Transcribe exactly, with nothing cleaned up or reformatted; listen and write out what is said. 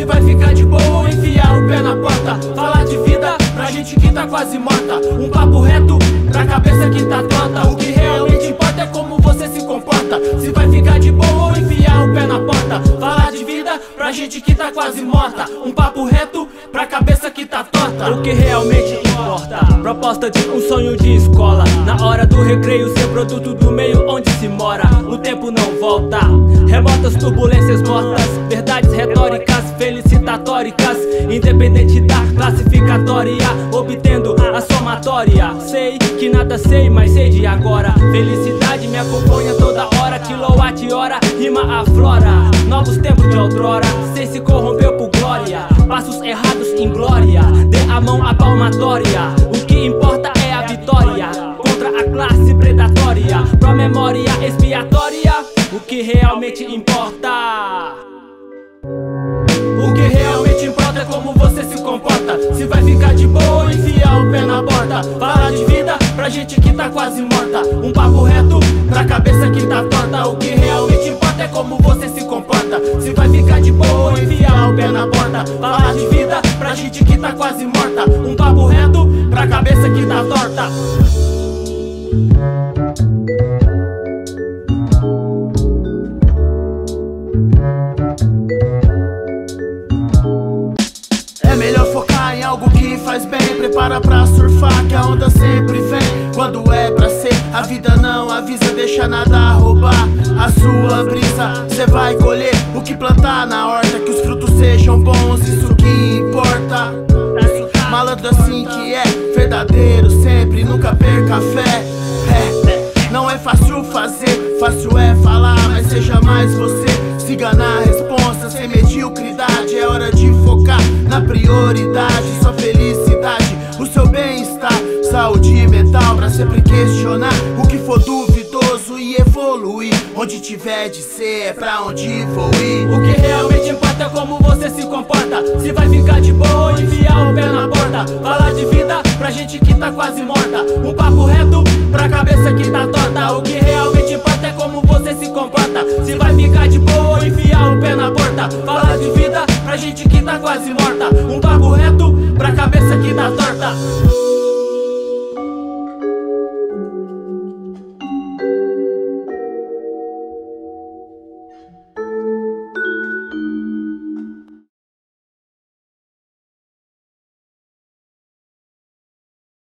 se vai ficar de boa ou enfiar o pé na porta. Falar de vida pra gente que tá quase morta, um papo reto pra cabeça que tá torta. O que realmente importa é como você se comporta, se vai ficar de boa ou enfiar o pé na porta. Falar de vida pra gente que tá quase morta, um papo reto pra cabeça que tá torta. O que realmente importa, proposta de um sonho de escola. Na hora do recreio ser produto do meio onde se mora. O tempo não volta, remotas turbulências mortas. Verdades retóricas, felicitatóricas, independente da classificatória, obtendo a somatória. Sei que nada sei, mas sei de agora. Felicidade me acompanha toda hora. Kilowatt hora, rima aflora. Novos tempos de outrora, sei se corrompeu por glória. Passos errados em glória, dê a mão à palmatória. O que importa é a vitória contra a classe predatória. Pro memória expiatória, o que realmente importa. O que realmente importa é como você se comporta, se vai ficar de boa ou enfiar o pé na porta. Falar de vida pra gente que tá quase morta, um papo reto pra cabeça que tá torta. O que realmente importa é como você se comporta, se vai ficar de boa ou enfiar o pé na porta. Falar de vida pra gente que tá quase morta, um papo reto pra cabeça que tá torta. Faz bem, prepara pra surfar que a onda sempre vem. Quando é pra ser, a vida não avisa, deixa nada roubar a sua brisa. Cê vai colher o que plantar na horta, que os frutos sejam bons, isso que importa. Malandro assim que é, verdadeiro sempre, nunca perca a fé. É, não é fácil fazer, fácil é falar, mas seja mais você. Siga na responsa, sem mediocridade, é hora de focar na prioridade. Só o seu bem-estar, saúde mental, pra sempre questionar o que for duvidoso e evoluir. Onde tiver de ser é pra onde vou ir. O que realmente importa é como você se comporta, se vai ficar de boa ou enfiar o pé na porta. Falar de vida pra gente que tá quase morta, um papo reto pra